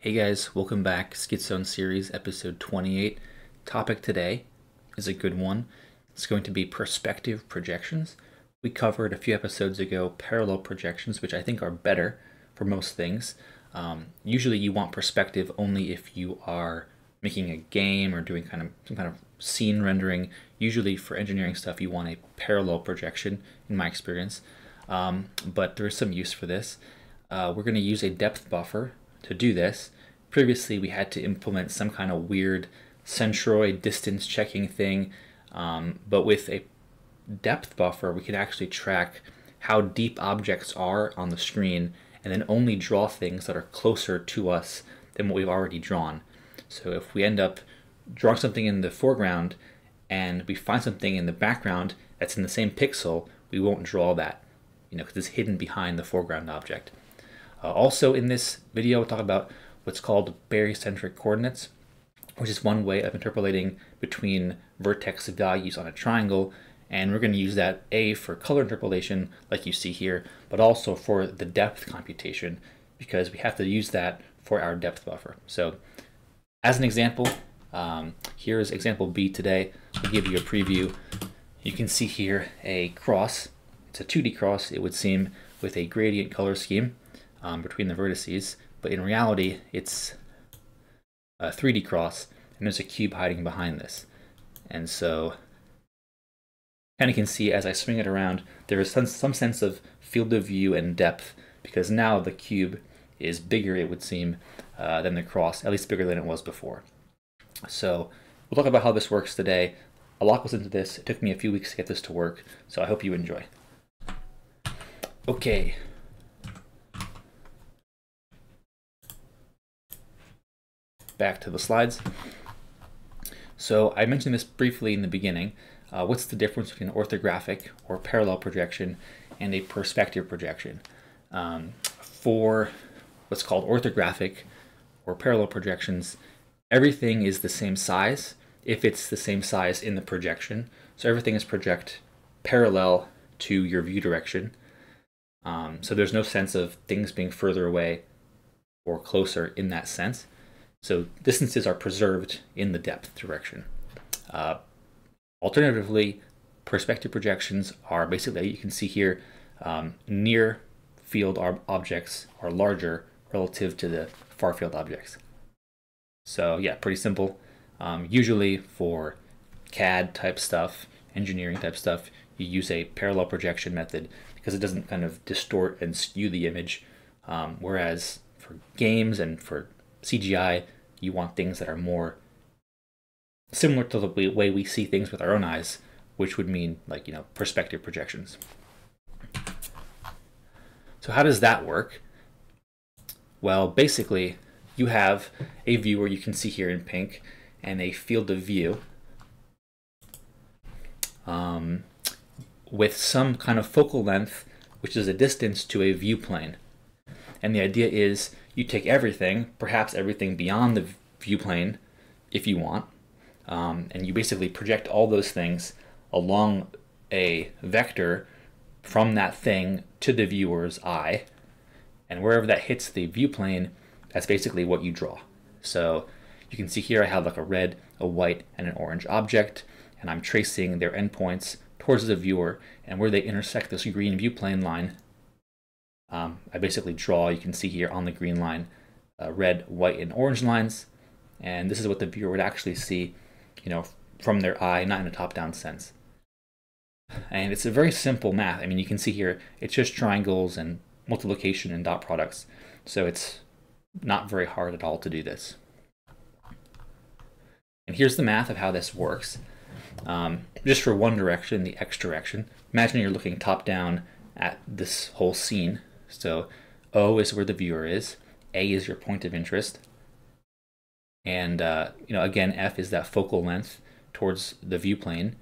Hey guys, welcome back. Schizone series episode 28. Topic today is a good one. It's going to be perspective projections. We covered a few episodes ago parallel projections, which I think are better for most things. Usually you want perspective only if you are making a game or doing some kind of scene rendering. Usually for engineering stuff you want a parallel projection in my experience, but there's some use for this. We're going to use a depth buffer to do this. Previously we had to implement some kind of weird centroid distance checking thing, but with a depth buffer we can actually track how deep objects are on the screen and then only draw things that are closer to us than what we've already drawn. So if we end up drawing something in the foreground and we find something in the background that's in the same pixel, we won't draw that, because it's hidden behind the foreground object. Also in this video, we'll talk about what's called barycentric coordinates, which is one way of interpolating between vertex values on a triangle. And we're going to use that for color interpolation, like you see here, but also for the depth computation, because we have to use that for our depth buffer. So as an example, here's example B today. I'll give you a preview. You can see here a cross. It's a 2D cross, it would seem, with a gradient color scheme between the vertices, but in reality, it's a 3D cross, and there's a cube hiding behind this. And so, kind of can see as I swing it around, there is some sense of field of view and depth, because now the cube is bigger, it would seem, than the cross, at least bigger than it was before. So we'll talk about how this works today. A lot goes into this. It took me a few weeks to get this to work, so I hope you enjoy. Okay. Back to the slides. So I mentioned this briefly in the beginning. What's the difference between orthographic or parallel projection and a perspective projection? For what's called orthographic or parallel projections, everything is the same size if it's the same size in the projection. So everything is parallel to your view direction. So there's no sense of things being further away or closer in that sense. So distances are preserved in the depth direction. Alternatively, perspective projections are basically, you can see here, near field objects are larger relative to the far field objects. So yeah, pretty simple. Usually for CAD type stuff, engineering type stuff, you use a parallel projection method because it doesn't kind of distort and skew the image. Whereas for games and for CGI, you want things that are more similar to the way we see things with our own eyes, which would mean perspective projections. So how does that work? Well, basically you have a viewer, you can see here in pink, and a field of view with some kind of focal length, which is a distance to a view plane. And the idea is you take everything, perhaps everything beyond the view plane if you want, and you basically project all those things along a vector from that thing to the viewer's eye. And wherever that hits the view plane, that's basically what you draw. So you can see here I have like a red, a white, and an orange object, and I'm tracing their endpoints towards the viewer, and where they intersect this green view plane line, I basically draw, you can see here on the green line, red, white, and orange lines, and this is what the viewer would actually see, from their eye, not in a top-down sense. And it's a very simple math. I mean, you can see here, it's just triangles and multiplication and dot products, so it's not very hard at all to do this. And here's the math of how this works. Just for one direction, the X direction, imagine you're looking top-down at this whole scene. So O is where the viewer is, A is your point of interest, and again, F is that focal length towards the view plane.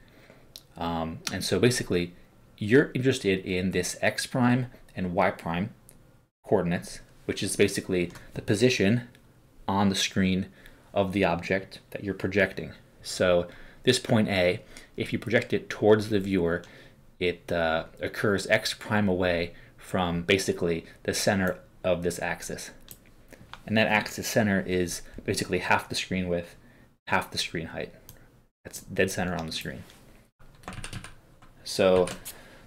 And so basically, you're interested in this X prime and Y prime coordinates, which is basically the position on the screen of the object that you're projecting. So this point A, if you project it towards the viewer, it occurs X prime away from basically the center of this axis. and that axis center is basically half the screen width, half the screen height. That's dead center on the screen. So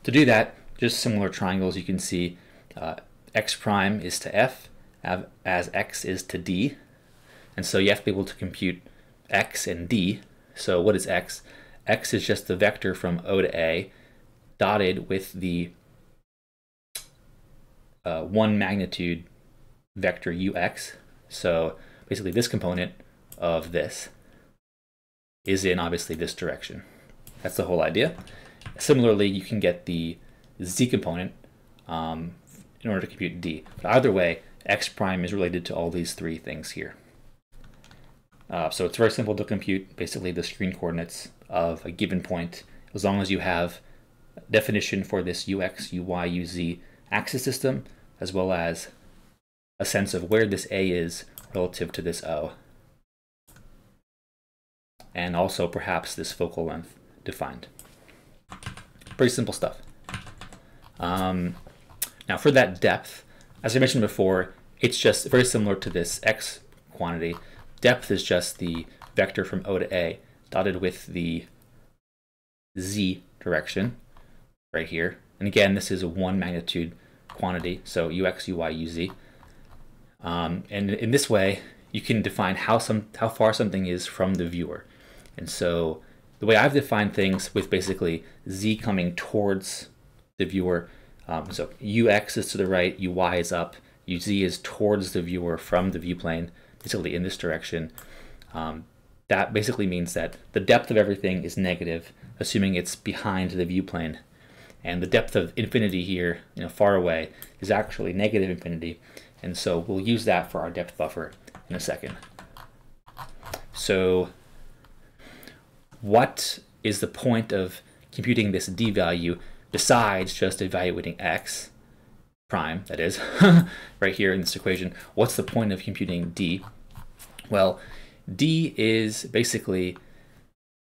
to do that, just similar triangles, you can see x prime is to f as x is to d. And so you have to be able to compute x and d. So what is x? X is just the vector from O to A dotted with the one magnitude vector ux. So basically this component of this is in obviously this direction. That's the whole idea. Similarly, you can get the z component in order to compute d. But either way, x prime is related to all these three things here. So it's very simple to compute basically the screen coordinates of a given point, as long as you have a definition for this ux, uy, uz axis system, as well as a sense of where this a is relative to this o. And also perhaps this focal length defined. Pretty simple stuff. Now for that depth, as I mentioned before, it's just very similar to this x quantity. Depth is just the vector from O to A dotted with the z direction right here. And again, this is a one magnitude quantity, so ux, uy, uz. And in this way, you can define how far something is from the viewer. And so the way I've defined things with basically z coming towards the viewer, so ux is to the right, uy is up, uz is towards the viewer from the viewplane, basically in this direction. That basically means that the depth of everything is negative, assuming it's behind the viewplane. And the depth of infinity here, you know, far away, is actually negative infinity. And so we'll use that for our depth buffer in a second. So what is the point of computing this d value besides just evaluating x prime, that is, right here in this equation? What's the point of computing d? Well, d is basically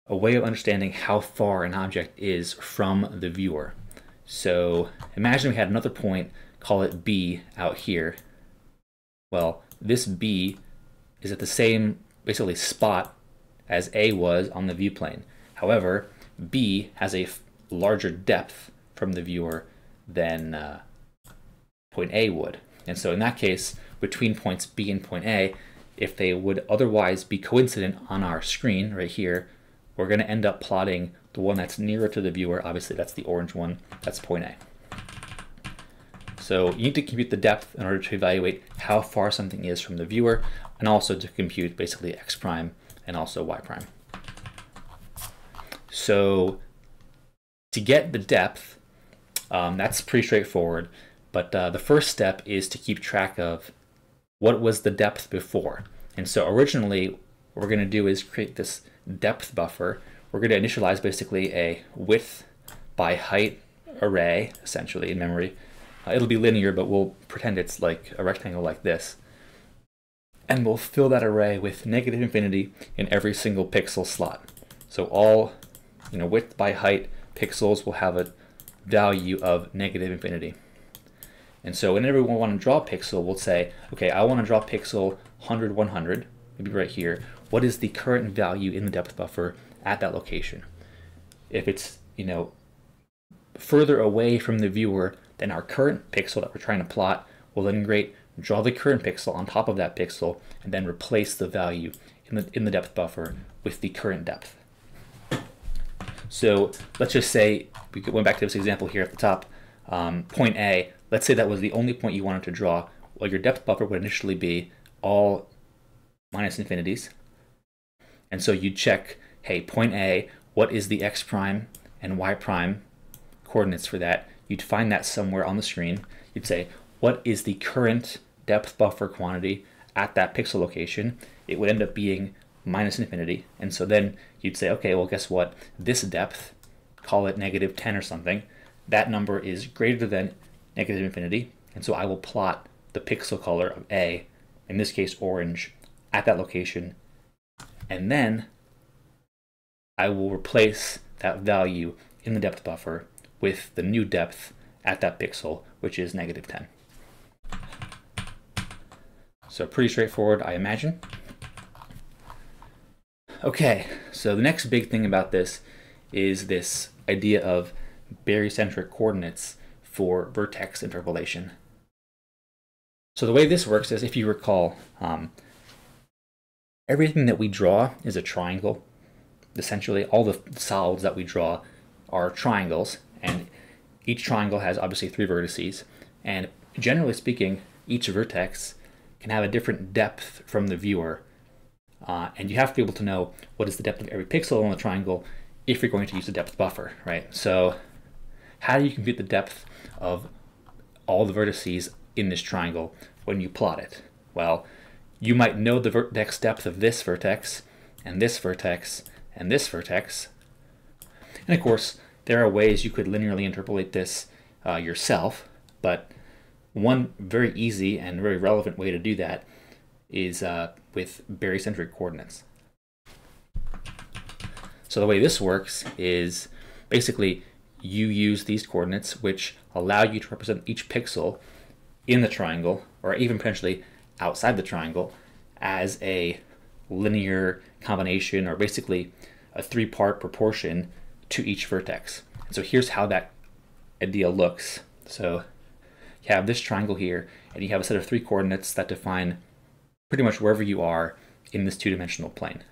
a way of understanding how far an object is from the viewer. So imagine we had another point, call it b, out here. Well, this b is at the same basically spot as a was on the viewplane. However, b has a larger depth from the viewer than point a would. And so in that case, between points b and point a, if they would otherwise be coincident on our screen right here, we're going to end up plotting the one that's nearer to the viewer. Obviously, that's the orange one. That's point A. So you need to compute the depth in order to evaluate how far something is from the viewer, and also to compute basically x prime and also y prime. So to get the depth, that's pretty straightforward. But the first step is to keep track of what was the depth before. And so originally, what we're going to do is create this depth buffer. We're going to initialize basically a width by height array, essentially, in memory. It'll be linear, but we'll pretend it's like a rectangle like this. And we'll fill that array with negative infinity in every single pixel slot. So all, you know, width by height pixels will have a value of negative infinity. And so whenever we want to draw a pixel, we'll say, okay, I want to draw pixel 100, 100, maybe right here. What is the current value in the depth buffer at that location? If it's, you know, further away from the viewer than our current pixel that we're trying to plot, we'll then draw the current pixel on top of that pixel and then replace the value in the depth buffer with the current depth. So let's just say, we went back to this example here at the top, point A, let's say that was the only point you wanted to draw. Well, your depth buffer would initially be all minus infinities. And so you check, hey, point A, what is the x prime and y prime coordinates for that? You'd find that somewhere on the screen. You'd say, what is the current depth buffer quantity at that pixel location? It would end up being minus infinity. And so then you'd say, okay, well, guess what? This depth, call it negative 10 or something, that number is greater than negative infinity. And so I will plot the pixel color of A, in this case, orange, at that location. And then I will replace that value in the depth buffer with the new depth at that pixel, which is negative 10. So pretty straightforward, I imagine. Okay, so the next big thing about this is this idea of barycentric coordinates for vertex interpolation. So the way this works is, if you recall, everything that we draw is a triangle. Essentially, all the solids that we draw are triangles, and each triangle has obviously three vertices. And generally speaking, each vertex can have a different depth from the viewer. And you have to be able to know what is the depth of every pixel on the triangle if you're going to use the depth buffer, right? So how do you compute the depth of all the vertices in this triangle when you plot it? Well, you might know the vertex depth of this vertex, and this vertex, and this vertex. And of course, there are ways you could linearly interpolate this yourself, but one very easy and very relevant way to do that is with barycentric coordinates. So the way this works is basically you use these coordinates, which allow you to represent each pixel in the triangle, or even potentially outside the triangle, as a linear combination, or basically a three-part proportion to each vertex. So here's how that idea looks. So you have this triangle here, and you have a set of three coordinates that define pretty much wherever you are in this two-dimensional plane.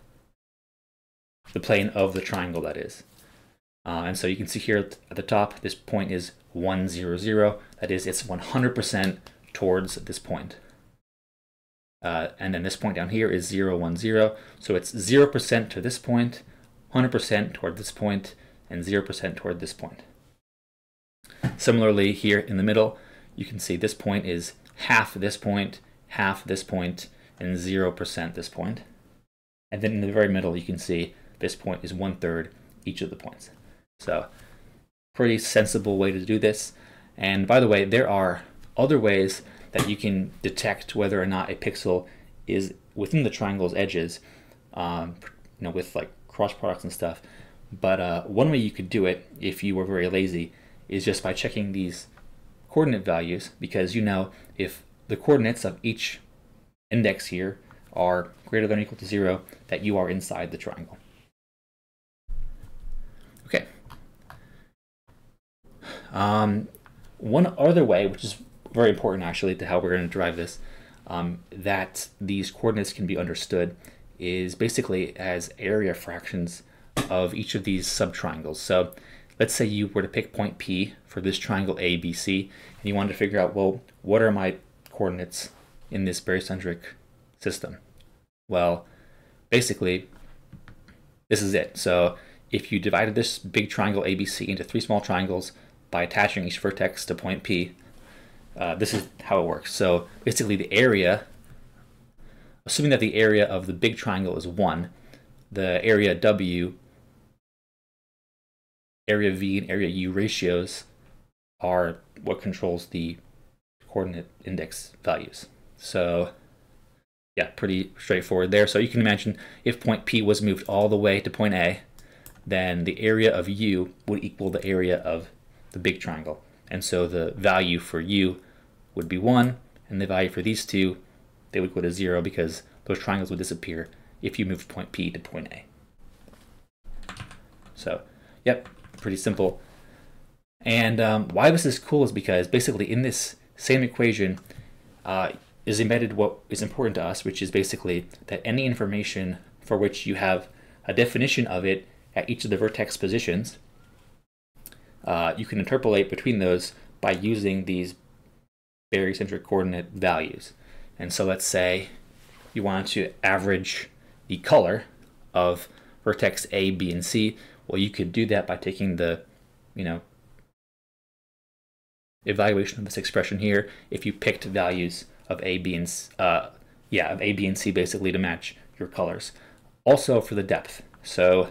The plane of the triangle, that is. And so you can see here at the top, this point is 1, 0, 0. That is, it's 100% towards this point. And then this point down here is 0, 1, 0. So it's 0% to this point, 100% toward this point, and 0% toward this point. Similarly, here in the middle, you can see this point is half this point, and 0% this point. And then in the very middle, you can see this point is 1/3 each of the points. So pretty sensible way to do this. And by the way, there are other ways that you can detect whether or not a pixel is within the triangle's edges, you know, with like cross products and stuff. But one way you could do it, if you were very lazy, is just by checking these coordinate values, because you know if the coordinates of each index here are greater than or equal to 0, that you are inside the triangle. Okay. One other way, which is very important actually to how we're going to derive this, that these coordinates can be understood, is basically as area fractions of each of these subtriangles. So let's say you were to pick point P for this triangle ABC, and you wanted to figure out, well, what are my coordinates in this barycentric system? Well, basically, this is it. So if you divided this big triangle ABC into three small triangles by attaching each vertex to point P, this is how it works. So basically the area, assuming that the area of the big triangle is 1, the area W, area V, and area U ratios are what controls the coordinate index values. So yeah, pretty straightforward there. So you can imagine if point P was moved all the way to point A, then the area of U would equal the area of the big triangle. And so the value for U would be 1, and the value for these two, they would go to 0, because those triangles would disappear if you moved point P to point A. So yep, pretty simple. And why this is cool is because basically in this same equation is embedded what is important to us, which is basically that any information for which you have a definition of it at each of the vertex positions, you can interpolate between those by using these barycentric coordinate values. And so let's say you want to average the color of vertex A, B, and C. Well, you could do that by taking the, you know, evaluation of this expression here if you picked values of A, B, and C basically to match your colors. Also for the depth. So,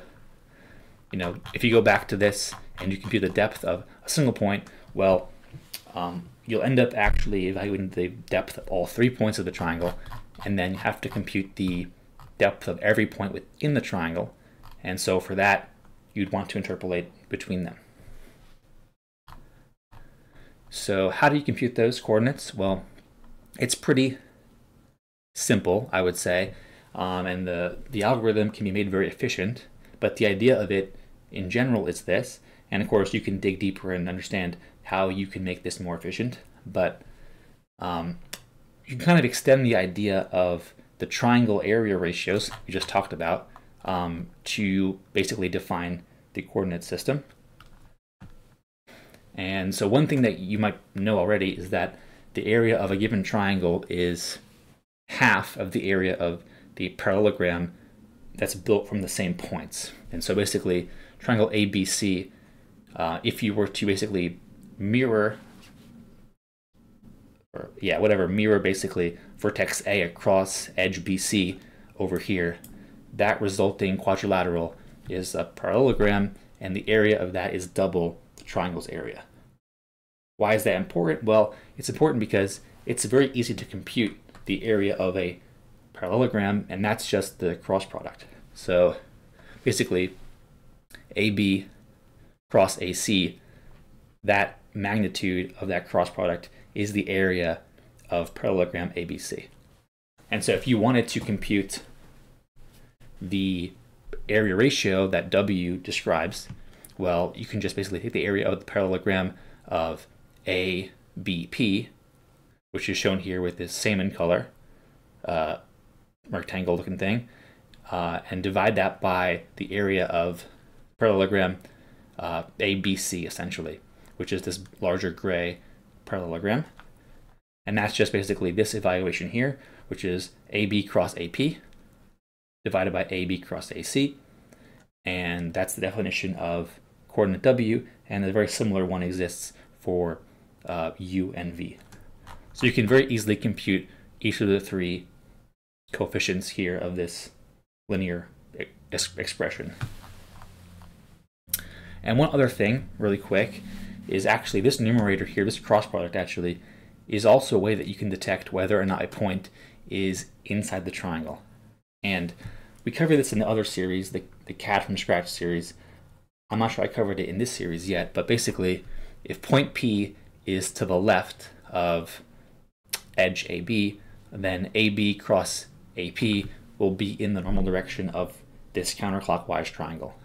you know, if you go back to this and you compute the depth of a single point, well, you'll end up actually evaluating the depth of all 3 points of the triangle, and then you have to compute the depth of every point within the triangle. And so for that, you'd want to interpolate between them. So how do you compute those coordinates? Well, it's pretty simple, I would say, and the algorithm can be made very efficient, but the idea of it in general is this. And of course, you can dig deeper and understand how you can make this more efficient, but you can kind of extend the idea of the triangle area ratios we just talked about to basically define the coordinate system. And so one thing that you might know already is that the area of a given triangle is half of the area of the parallelogram that's built from the same points. And so basically, triangle ABC, if you were to basically mirror, or yeah, whatever, mirror basically vertex A across edge BC over here, that resulting quadrilateral is a parallelogram, and the area of that is double the triangle's area. Why is that important? Well, it's important because it's very easy to compute the area of a parallelogram, and that's just the cross product. So basically, AB cross AC, that magnitude of that cross product is the area of parallelogram ABC. And so if you wanted to compute the area ratio that W describes, well, you can just basically take the area of the parallelogram of ABP, which is shown here with this salmon color rectangle looking thing, and divide that by the area of parallelogram ABC, essentially, which is this larger gray parallelogram. And that's just basically this evaluation here, which is AB cross AP divided by AB cross AC. And that's the definition of coordinate W, and a very similar one exists for U and V. So you can very easily compute each of the three coefficients here of this linear expression. And one other thing, really quick, is actually this numerator here, this cross product actually, is also a way that you can detect whether or not a point is inside the triangle. And we covered this in the other series, the CAD from Scratch series. I'm not sure I covered it in this series yet, but basically, if point P is to the left of edge AB, then AB cross AP will be in the normal direction of this counterclockwise triangle.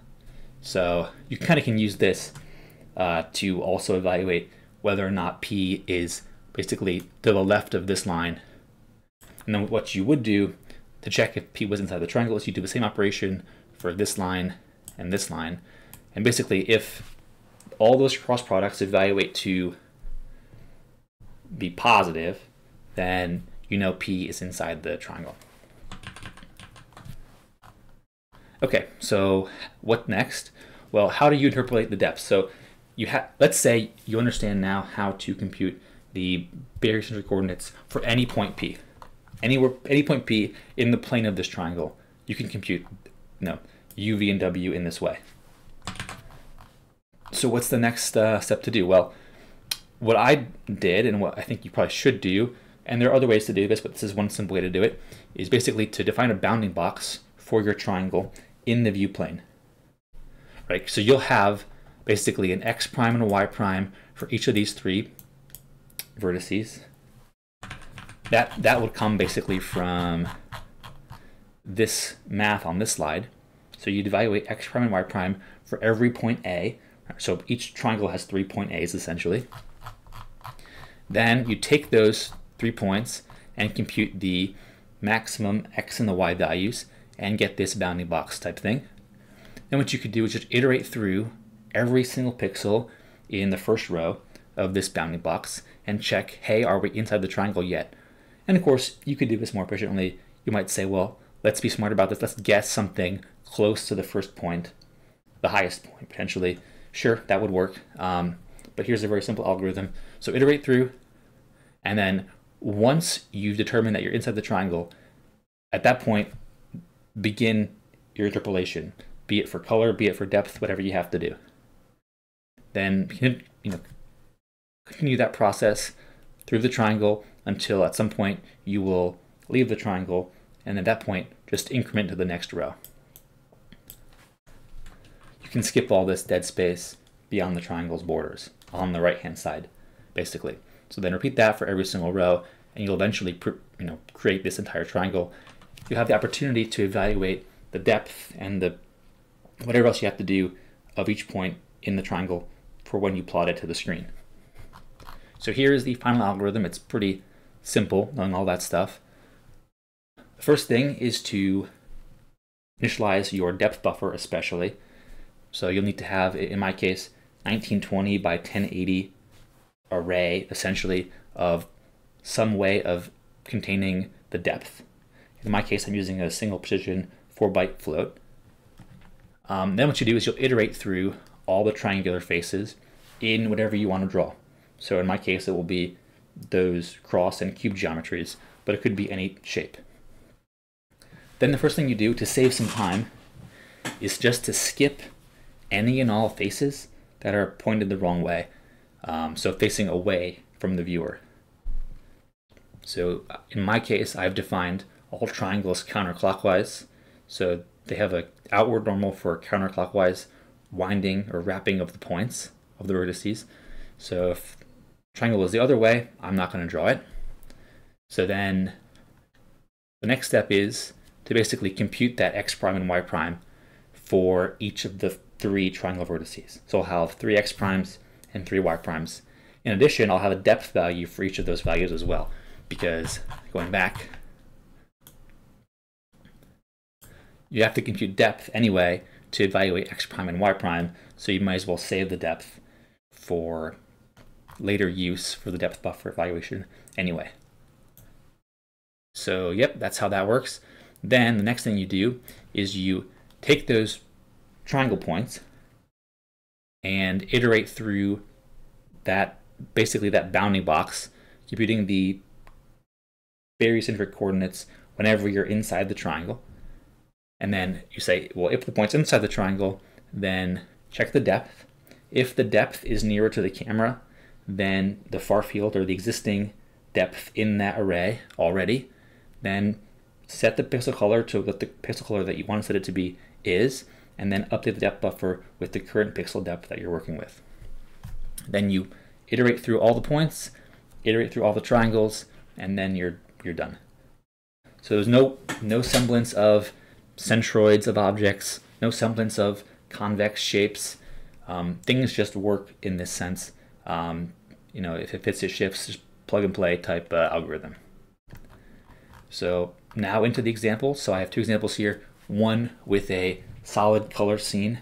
So you kind of can use this to also evaluate whether or not P is basically to the left of this line. And then what you would do to check if P was inside the triangle is you do the same operation for this line. And basically, if all those cross products evaluate to be positive, then you know P is inside the triangle. Okay, so what next? Well, how do you interpolate the depth? So you let's say you understand now how to compute the barycentric coordinates for any point P. Anywhere, any point P in the plane of this triangle, you can compute U, V, and W in this way. So what's the next step to do? Well, what I did, and what I think you probably should do, and there are other ways to do this, but this is one simple way to do it, is basically to define a bounding box for your triangle in the view plane. Right? So you'll have basically an X prime and a Y prime for each of these three vertices. That would come basically from this math on this slide. So you'd evaluate X prime and Y prime for every point A. So each triangle has 3 point A's essentially. Then you take those 3 points and compute the maximum X and the Y values and get this bounding box type thing. Then what you could do is just iterate through every single pixel in the first row of this bounding box and check, hey, are we inside the triangle yet? And of course, you could do this more efficiently. You might say, well, let's be smart about this. Let's guess something close to the first point, the highest point potentially. Sure, that would work. But here's a very simple algorithm. So iterate through, and then once you've determined that you're inside the triangle, at that point, begin your interpolation, be it for color, be it for depth, whatever you have to do. Then continue that process through the triangle until at some point you will leave the triangle, and at that point just increment to the next row. You can skip all this dead space beyond the triangle's borders on the right hand side basically. So then repeat that for every single row, and you'll eventually create this entire triangle, you have the opportunity to evaluate the depth and the whatever else you have to do of each point in the triangle for when you plot it to the screen. So here is the final algorithm. It's pretty simple, knowing all that stuff. The first thing is to initialize your depth buffer especially. So you'll need to have, in my case, 1920 by 1080 array, essentially, of some way of containing the depth. In my case, I'm using a single precision 4-byte float. Then what you do is you'll iterate through all the triangular faces in whatever you want to draw. So in my case, it will be those cross and cube geometries, but it could be any shape. Then the first thing you do to save some time is just to skip any and all faces that are pointed the wrong way, so facing away from the viewer. So in my case, I've defined all triangles counterclockwise, so they have an outward normal for counterclockwise winding or wrapping of the points of the vertices. So if triangle is the other way, I'm not going to draw it. So then the next step is to basically compute that x prime and y prime for each of the three triangle vertices. So I'll have 3 x primes and 3 y primes. In addition, I'll have a depth value for each of those values as well, because going back, you have to compute depth anyway to evaluate x prime and y prime, so you might as well save the depth for later use for the depth buffer evaluation anyway. So yep, that's how that works. Then the next thing you do is you take those triangle points and iterate through that, basically that bounding box, computing the barycentric coordinates whenever you're inside the triangle. And then you say, well, if the point's inside the triangle, then check the depth. If the depth is nearer to the camera than the far field or the existing depth in that array already, then set the pixel color to what the pixel color that you want to set it to be is, and then update the depth buffer with the current pixel depth that you're working with. Then you iterate through all the points, iterate through all the triangles, and then you're done. So there's no semblance of centroids of objects, no semblance of convex shapes. Things just work in this sense. If it fits, it shifts, just plug and play type algorithm. So now into the example. So I have 2 examples here, one with a solid color scene,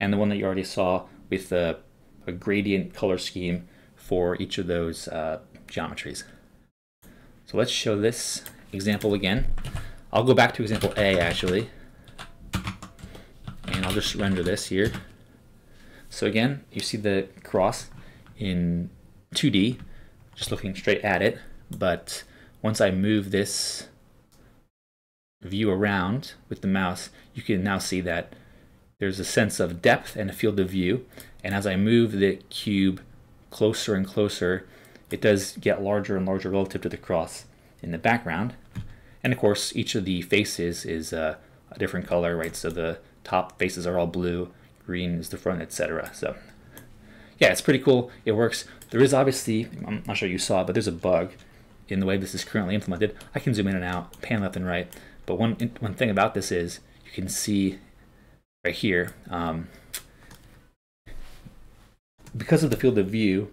and the one that you already saw with a gradient color scheme for each of those geometries. So let's show this example again. I'll go back to example A actually, and I'll just render this here. So again, you see the cross in 2D, just looking straight at it, but once I move this view around with the mouse, you can now see that there's a sense of depth and a field of view. And as I move the cube closer and closer, it does get larger and larger relative to the cross in the background. And of course, each of the faces is a different color, right? So the top faces are all blue, green is the front, etc. So yeah, it's pretty cool. It works. There is obviously, I'm not sure you saw, but there's a bug in the way this is currently implemented. I can zoom in and out, pan left and right. But one thing about this is you can see right here, because of the field of view,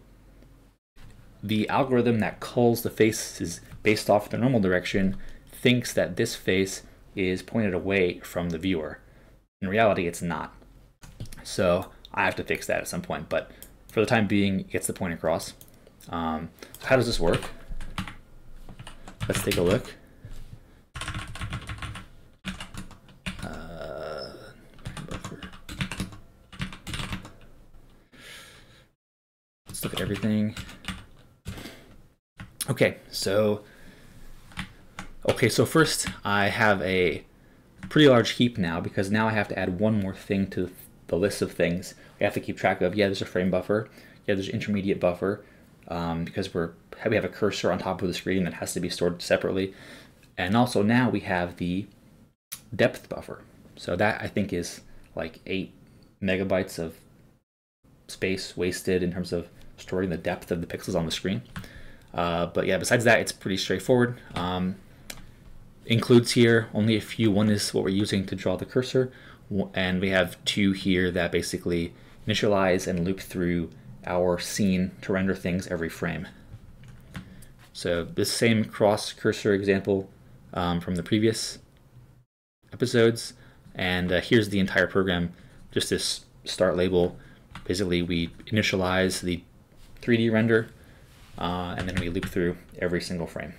the algorithm that culls the faces based off the normal direction thinks that this face is pointed away from the viewer. In reality, it's not. So I have to fix that at some point, but for the time being, it gets the point across. So how does this work? Let's take a look. Let's look at everything. Okay, so first I have a pretty large heap now, because now I have to add one more thing to the list of things we have to keep track of. Yeah, there's a frame buffer. Yeah, there's an intermediate buffer, because we have a cursor on top of the screen that has to be stored separately. And also now we have the depth buffer. So that I think is like 8 MB of space wasted in terms of storing the depth of the pixels on the screen. But yeah, besides that, it's pretty straightforward. Includes here, only a few. One is what we're using to draw the cursor, and we have two here that basically initialize and loop through our scene to render things every frame. So this same cross cursor example from the previous episodes, and here's the entire program, just this start label. Basically, we initialize the 3D render, and then we loop through every single frame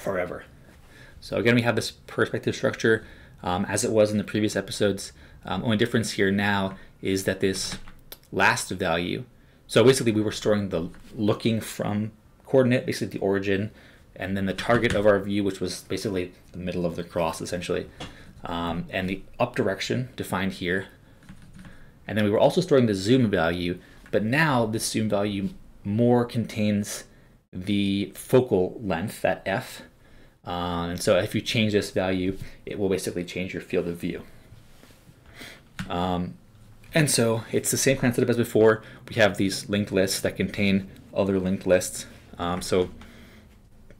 forever. So again, we have this perspective structure as it was in the previous episodes. Only difference here now is that this last value, so basically we were storing the looking from coordinate, basically the origin, and then the target of our view, which was basically the middle of the cross essentially, and the up direction defined here. And then we were also storing the zoom value, but now this zoom value more contains the focal length, that F. And so if you change this value, it will basically change your field of view. And so it's the same kind of setup as before. We have these linked lists that contain other linked lists. So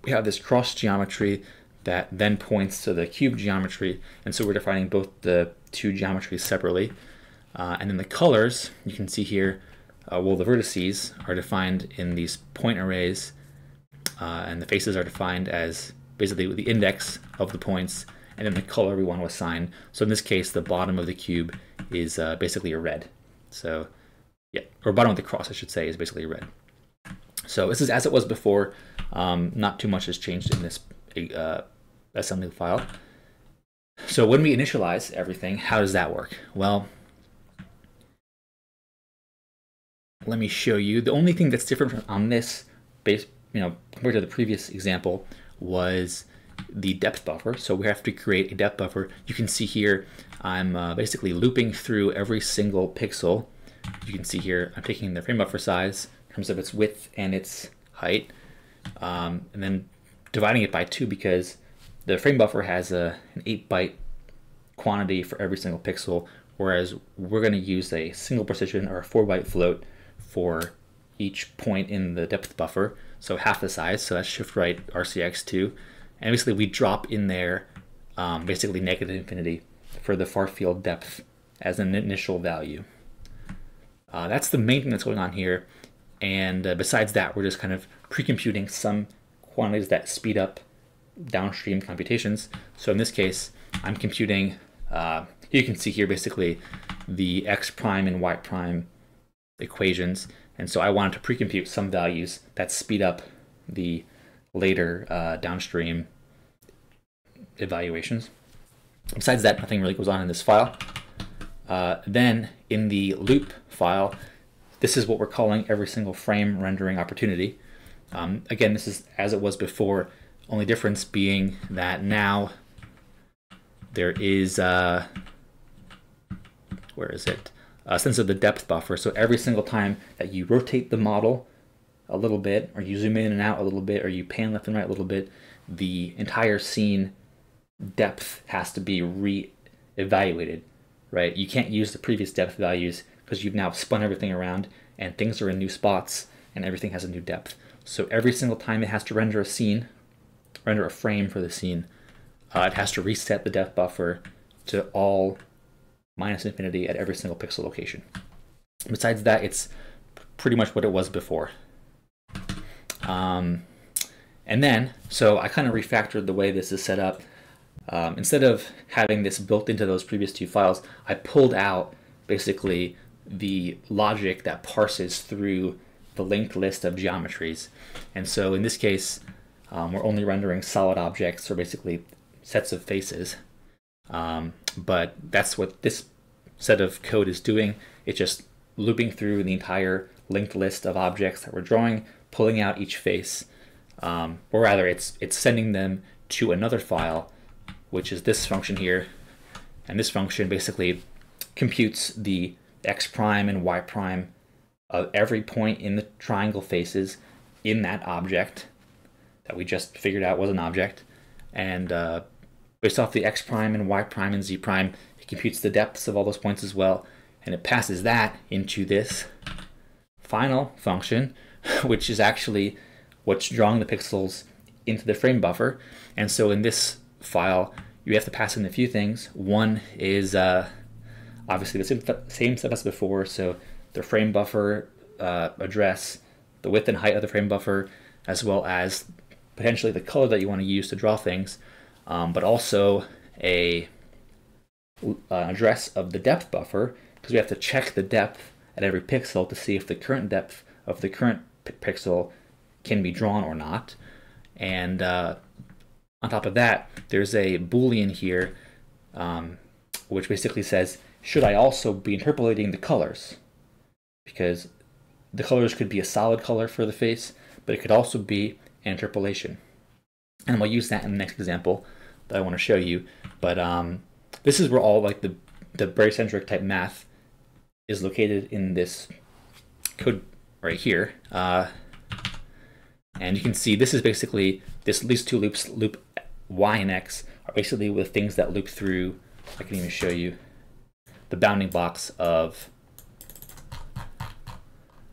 we have this cross geometry that then points to the cube geometry. And so we're defining both the two geometries separately. And then the colors, you can see here, well, the vertices are defined in these point arrays, and the faces are defined as basically with the index of the points, and then the color we want to assign. So in this case, the bottom of the cube is basically a red. So yeah, or bottom of the cross, I should say, is basically a red. So this is as it was before. Not too much has changed in this assembly file. So when we initialize everything, how does that work? Well, let me show you. The only thing that's different on this base, you know, compared to the previous example, was the depth buffer. So we have to create a depth buffer. You can see here, I'm basically looping through every single pixel. You can see here, I'm taking the frame buffer size in terms of its width and its height, and then dividing it by 2 because the frame buffer has an 8-byte quantity for every single pixel, whereas we're gonna use a single precision or a 4-byte float for each point in the depth buffer. So half the size, so that's shift right RCX2. And basically we drop in there basically -infinity for the far field depth as an initial value. That's the main thing that's going on here. And besides that, we're just kind of pre-computing some quantities that speed up downstream computations. So in this case, I'm computing, you can see here basically the X prime and Y prime equations. And so I wanted to pre-compute some values that speed up the later downstream evaluations. Besides that, nothing really goes on in this file. Then in the loop file, this is what we're calling every single frame rendering opportunity. Again, this is as it was before, only difference being that now there is, where is it? A sense of the depth buffer. So every single time that you rotate the model a little bit, or you zoom in and out a little bit, or you pan left and right a little bit, the entire scene depth has to be re-evaluated, right? You can't use the previous depth values because you've now spun everything around and things are in new spots and everything has a new depth. So every single time it has to render a scene, render a frame for the scene, it has to reset the depth buffer to all -infinity at every single pixel location. Besides that, it's pretty much what it was before. And then, so I kind of refactored the way this is set up. Instead of having this built into those previous two files, I pulled out basically the logic that parses through the linked list of geometries. And so in this case, we're only rendering solid objects, or basically sets of faces. But that's what this set of code is doing. It's just looping through the entire linked list of objects that we're drawing, pulling out each face, or rather it's sending them to another file, which is this function here. And this function basically computes the X prime and Y prime of every point in the triangle faces in that object that we just figured out was an object. And based off the X prime and Y prime and Z prime, it computes the depths of all those points as well, and it passes that into this final function, which is actually what's drawing the pixels into the frame buffer. And so in this file, you have to pass in a few things. One is obviously the same stuff as before. So the frame buffer address, the width and height of the frame buffer, as well as potentially the color that you want to use to draw things, but also an address of the depth buffer, because we have to check the depth at every pixel to see if the current depth of the current pixel can be drawn or not. And on top of that, there's a Boolean here, which basically says, should I also be interpolating the colors? Because the colors could be a solid color for the face, but it could also be an interpolation. And we'll use that in the next example that I want to show you. But this is where all like the barycentric type math is located in this code right here. And you can see this is basically, these two loops, loop y and x, are basically with things that loop through, I can even show you, the bounding box of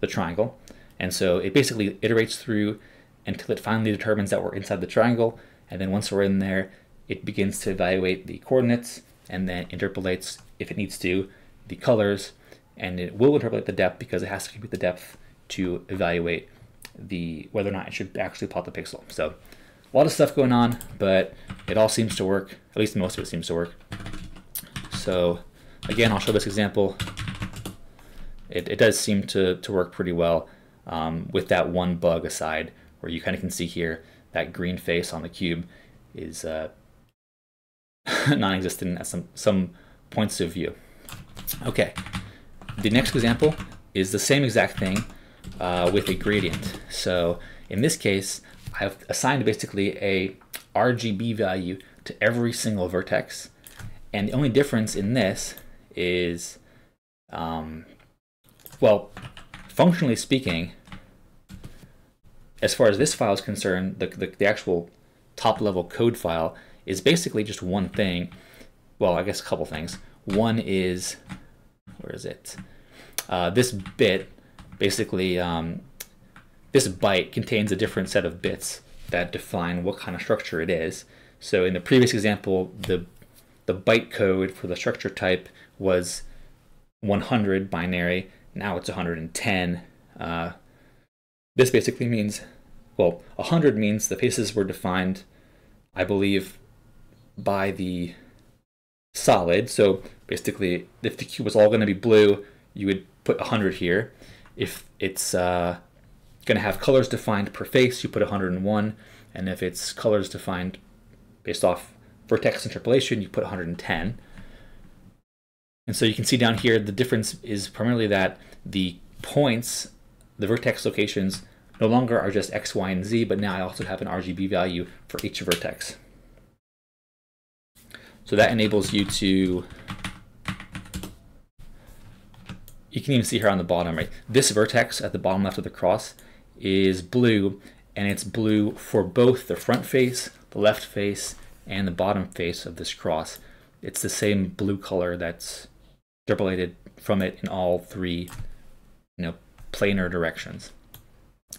the triangle. And so it basically iterates through until it finally determines that we're inside the triangle. And then once we're in there, it begins to evaluate the coordinates and then interpolates, if it needs to, the colors. And it will interpolate the depth because it has to compute the depth to evaluate the whether or not it should actually plot the pixel. So a lot of stuff going on, but it all seems to work. At least most of it seems to work. So again, I'll show this example. It does seem to work pretty well, with that one bug aside, where you kind of can see here that green face on the cube is non-existent at some points of view. Okay, the next example is the same exact thing with a gradient. So in this case, I've assigned basically a RGB value to every single vertex. And the only difference in this is, well, functionally speaking, as far as this file is concerned, the actual top level code file is basically just one thing. Well, I guess a couple things. One is, where is it? This bit, basically, this byte contains a different set of bits that define what kind of structure it is. So in the previous example, the byte code for the structure type was 100 binary. Now it's 110. This basically means, well, 100 means the faces were defined, I believe, by the solid. So basically, if the cube was all going to be blue, you would put 100 here. If it's going to have colors defined per face, you put 101. And if it's colors defined based off vertex interpolation, you put 110. And so you can see down here, the difference is primarily that the points, the vertex locations, no longer are just X, Y, and Z, but now I also have an RGB value for each vertex. So that enables you to, you can even see here on the bottom, right? This vertex at the bottom left of the cross is blue, and it's blue for both the front face, the left face, and the bottom face of this cross. It's the same blue color that's interpolated from it in all three, you know, planar directions.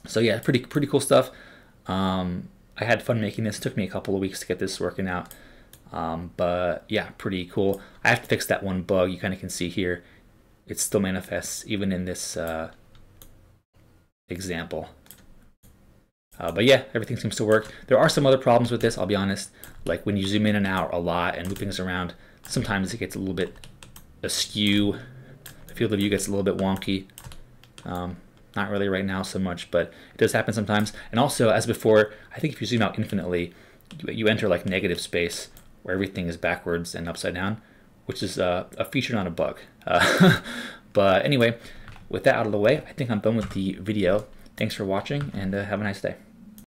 So yeah, pretty cool stuff. I had fun making this. It took me a couple of weeks to get this working out. But yeah, pretty cool. I have to fix that one bug. You kind of can see here, it still manifests even in this example. But yeah, everything seems to work. There are some other problems with this, I'll be honest. Like when you zoom in and out a lot and move things around, sometimes it gets a little bit askew. The field of view gets a little bit wonky. Not really right now so much, but it does happen sometimes. And also, as before, I think if you zoom out infinitely, you enter like negative space where everything is backwards and upside down, which is a feature, not a bug. But anyway, with that out of the way, I think I'm done with the video. Thanks for watching, and have a nice day.